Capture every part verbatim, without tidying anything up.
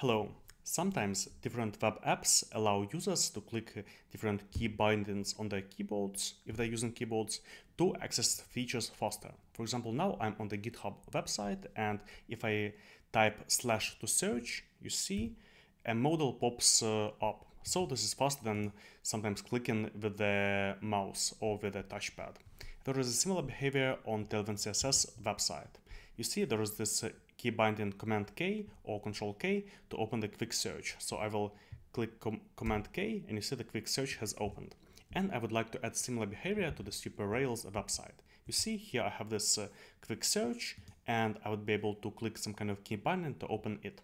Hello. Sometimes different web apps allow users to click different key bindings on their keyboards, if they're using keyboards, to access features faster. For example, now I'm on the GitHub website, and if I type slash to search, you see a modal pops uh, up. So this is faster than sometimes clicking with the mouse or with a touchpad. There is a similar behavior on Tailwind C S S website. You see there is this uh, key binding command K or control K to open the quick search. So I will click com command K and you see the quick search has opened. And I would like to add similar behavior to the Super Rails website. You see here I have this uh, quick search and I would be able to click some kind of key binding to open it.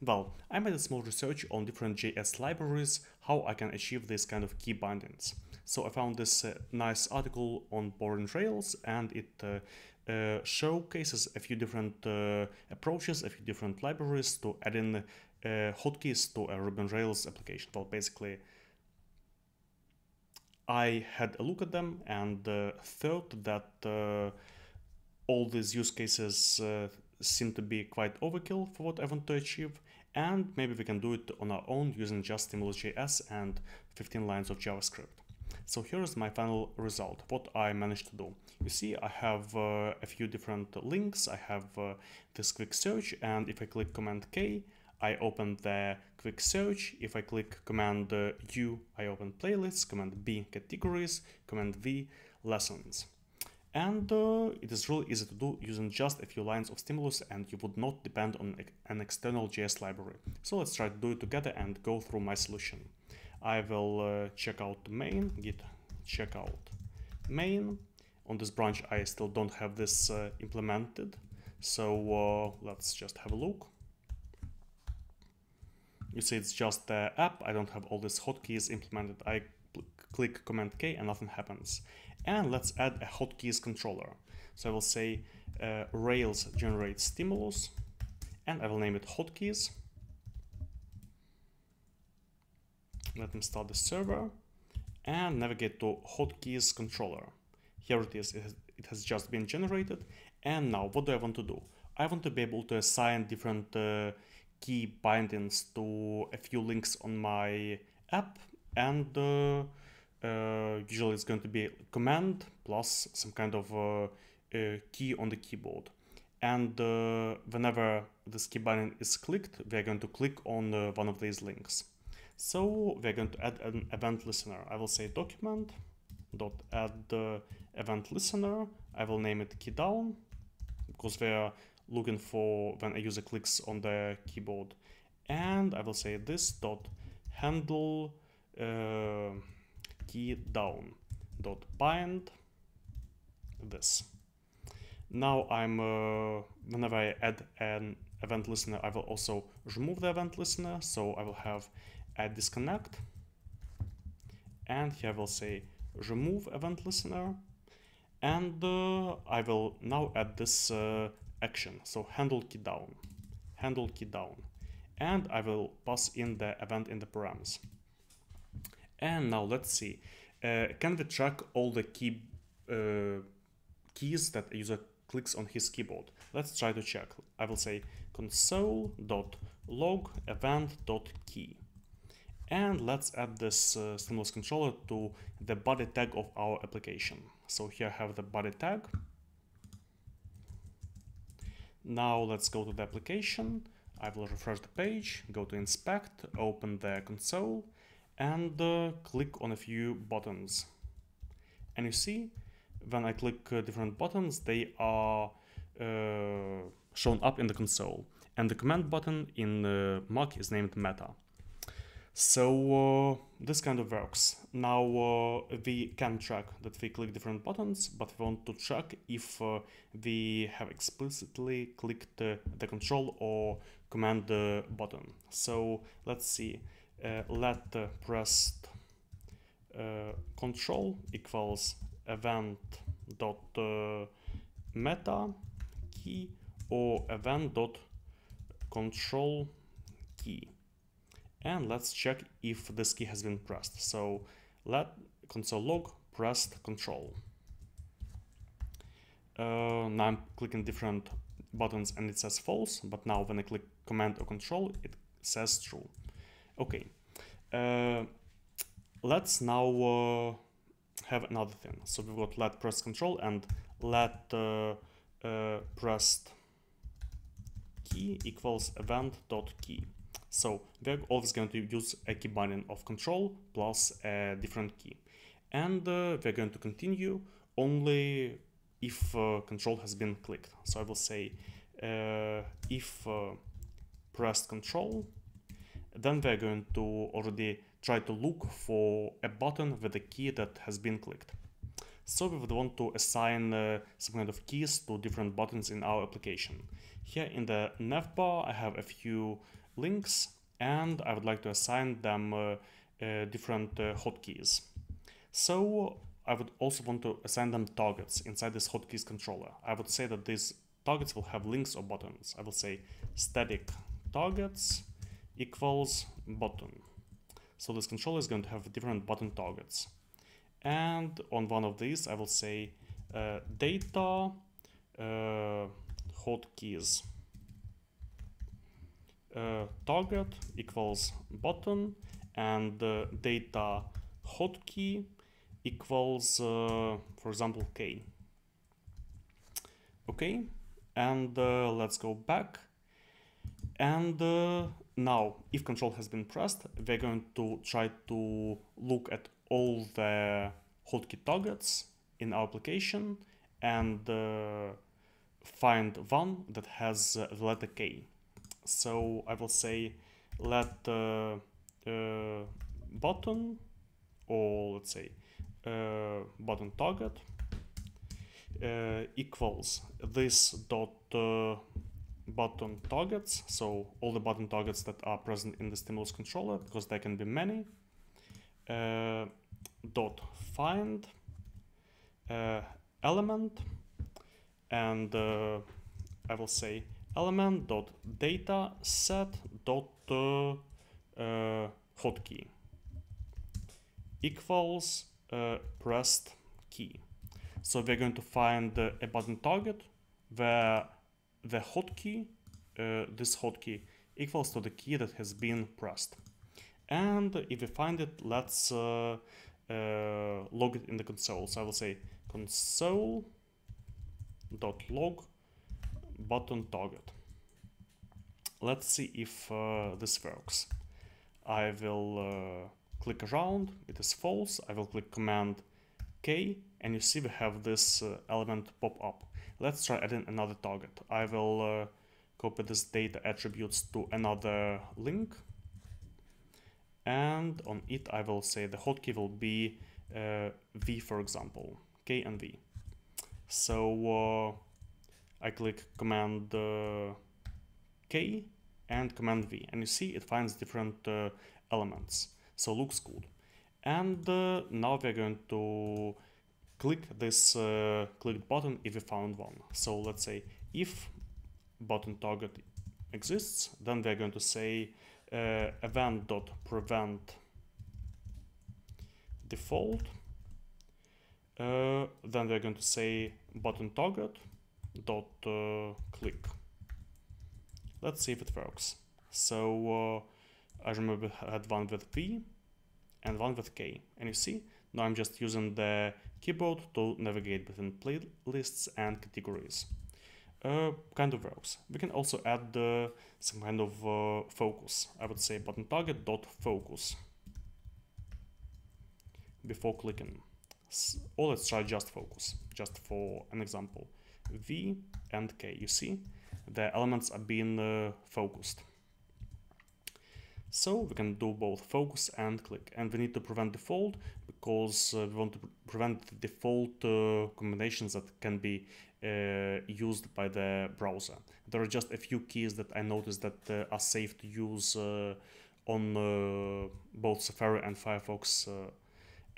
Well, I made a small research on different J S libraries, how I can achieve this kind of key bindings. So I found this uh, nice article on Boring Rails, and it uh, Uh, showcases a few different uh, approaches, a few different libraries to add in uh, hotkeys to a Ruby on Rails application. Well, basically, I had a look at them and uh, thought that uh, all these use cases uh, seem to be quite overkill for what I want to achieve, and maybe we can do it on our own using just Stimulus dot J S and fifteen lines of JavaScript. So here is my final result, what I managed to do. You see, I have uh, a few different links. I have uh, this quick search, and if I click command K, I open the quick search. If I click command uh, U, I open playlists, command B, categories, command V, lessons. And uh, it is really easy to do using just a few lines of Stimulus, and you would not depend on an external J S library. So let's try to do it together and go through my solution. I will uh, check out main, git checkout main. On this branch, I still don't have this uh, implemented. So uh, let's just have a look. You see, it's just the app. I don't have all these hotkeys implemented. I click command K and nothing happens. And let's add a hotkeys controller. So I will say uh, Rails generate stimulus, and I will name it hotkeys. Let me start the server and navigate to hotkeys controller. Here it is, it has, it has just been generated. And now what do I want to do? I want to be able to assign different uh, key bindings to a few links on my app. And uh, uh, usually it's going to be a command plus some kind of uh, uh, key on the keyboard. And uh, whenever this key binding is clicked, we're going to click on uh, one of these links. So we're going to add an event listener. I will say document dot add uh, event listener. I will name it key down because we are looking for when a user clicks on the keyboard. And I will say this dot handle uh, key down dot bind this. Now I'm uh, whenever I add an event listener, I will also remove the event listener. So I will have add disconnect, and here I will say remove event listener, and uh, I will now add this uh, action, so handle key down, handle key down, and I will pass in the event in the params. And now let's see, uh, can we track all the key uh, keys that a user clicks on his keyboard? Let's try to check. I will say console.log event.key. And let's add this uh, stimulus controller to the body tag of our application. So here I have the body tag. Now let's go to the application. I will refresh the page, go to inspect, open the console, and uh, click on a few buttons. And you see, when I click uh, different buttons, they are uh, shown up in the console. And the command button in uh, Mac is named meta. So uh, this kind of works. Now uh, we can track that we click different buttons, but we want to track if uh, we have explicitly clicked uh, the control or command uh, button. So let's see, uh, let uh, pressed uh, control equals event dot uh, meta key or event dot control key. And let's check if this key has been pressed. So let console log pressed control. Uh, now I'm clicking different buttons and it says false, but now when I click command or control, it says true. Okay, uh, let's now uh, have another thing. So we've got let press control and let uh, uh, pressed key equals event dot key. So we're always going to use a key binding of control plus a different key, and uh, we're going to continue only if uh, control has been clicked. So I will say uh, if uh, pressed control, then we're going to already try to look for a button with a key that has been clicked. So we would want to assign uh, some kind of keys to different buttons in our application. Here in the navbar I have a few links, and I would like to assign them uh, uh, different uh, hotkeys. So I would also want to assign them targets inside this hotkeys controller. I would say that these targets will have links or buttons. I will say static targets equals button. So this controller is going to have different button targets. And on one of these, I will say uh, data uh, hotkeys uh, target equals button, and uh, data hotkey equals, uh, for example, K. Okay, and uh, let's go back. And uh, now, if control has been pressed, we're going to try to look at all the hotkey targets in our application and uh, find one that has uh, the letter K. So I will say let uh, uh, button, or let's say Uh, button target uh, equals this dot uh, button targets, so all the button targets that are present in the stimulus controller, because there can be many, uh, dot find uh, element, and uh, I will say element dot data set dot uh, uh, hotkey equals Uh, pressed key. So we're going to find uh, a button target where the hotkey, uh, this hotkey, equals to the key that has been pressed. And if we find it, let's uh, uh, log it in the console. So I will say console.log button target. Let's see if uh, this works. I will uh, click around, it is false. I will click command K, and you see we have this uh, element pop up. Let's try adding another target. I will uh, copy this data attributes to another link, and on it I will say the hotkey will be uh, V, for example, K and V. So uh, I click command uh, K and command V, and you see it finds different uh, elements. So looks cool. And uh, now we're going to click this uh, click button if we found one. So let's say if button target exists, then we're going to say uh, event.prevent default. Uh, then we're going to say button target dot uh, click. Let's see if it works. So uh, I remember I had one with V and one with K, and you see, now I'm just using the keyboard to navigate between playlists and categories. Uh, kind of works. We can also add uh, some kind of uh, focus. I would say button target dot focus before clicking. Or let's try just focus, just for an example. V and K, you see, the elements are being uh, focused. So we can do both focus and click, and we need to prevent default because uh, we want to pre prevent the default uh, combinations that can be uh, used by the browser. There are just a few keys that I noticed that uh, are safe to use uh, on uh, both Safari and Firefox, uh,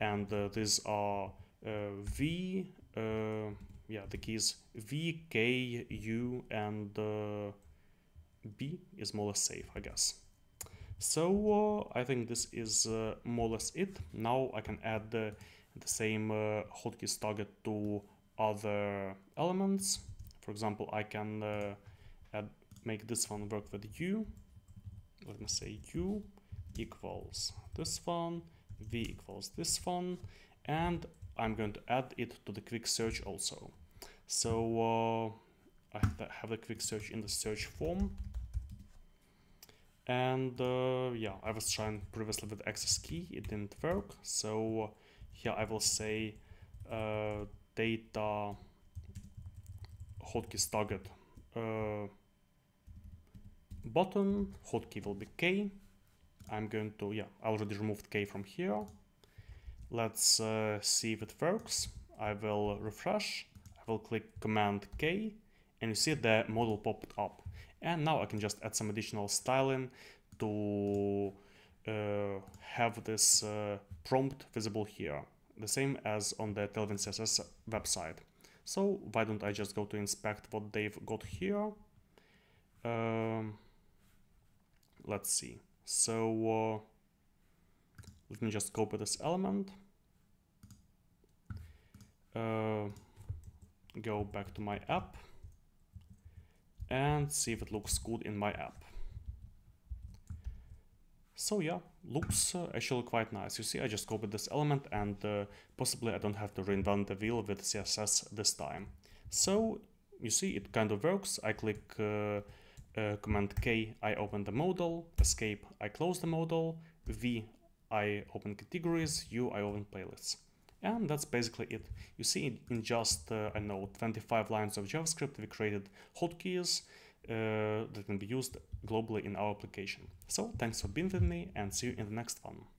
and uh, these are uh, V, uh, yeah, the keys V, K, U, and uh, B is more or less safe, I guess. So uh, I think this is uh, more or less it. Now I can add uh, the same uh, hotkeys target to other elements. For example, I can uh, add, make this one work with U. Let me me say u equals this one, v equals this one, and I'm going to add it to the quick search also. So uh, I have a quick search in the search form. And uh, yeah, I was trying previously with access key, it didn't work. So here I will say uh, data hotkeys target uh, button, hotkey will be K. I'm going to, yeah, I already removed K from here. Let's uh, see if it works. I will refresh, I will click Command K, and you see the model popped up. And now I can just add some additional styling to uh, have this uh, prompt visible here, the same as on the Tailwind C S S website. So why don't I just go to inspect what they've got here? Um, let's see. So uh, let me just copy this element. Uh, go back to my app and see if it looks good in my app. So yeah, looks uh, actually quite nice. You see, I just copied this element and uh, possibly I don't have to reinvent the wheel with C S S this time. So you see, it kind of works. I click uh, uh, Command K, I open the modal, Escape, I close the modal, V, I open categories, U, I open playlists. And that's basically it. You see, in just, uh, I know, twenty-five lines of JavaScript, we created hotkeys uh, that can be used globally in our application. So thanks for being with me, and see you in the next one.